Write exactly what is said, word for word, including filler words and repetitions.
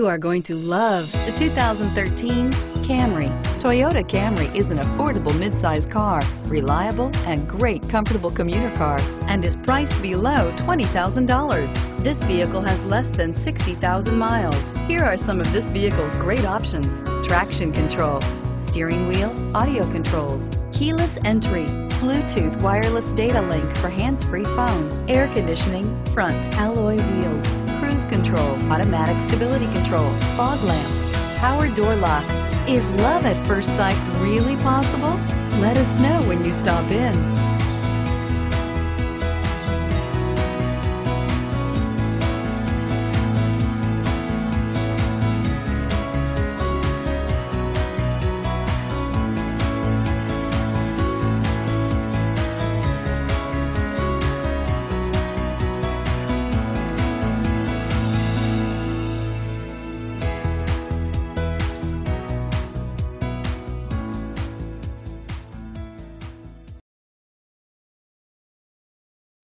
You are going to love the two thousand thirteen Camry. Toyota Camry is an affordable midsize car, reliable and great comfortable commuter car, and is priced below twenty thousand dollars. This vehicle has less than sixty thousand miles. Here are some of this vehicle's great options: traction control, steering wheel audio controls, keyless entry, Bluetooth wireless data link for hands-free phone, air conditioning, front alloy wheels, cruise control, automatic stability control, fog lamps, power door locks. Is love at first sight really possible? Let us know when you stop in.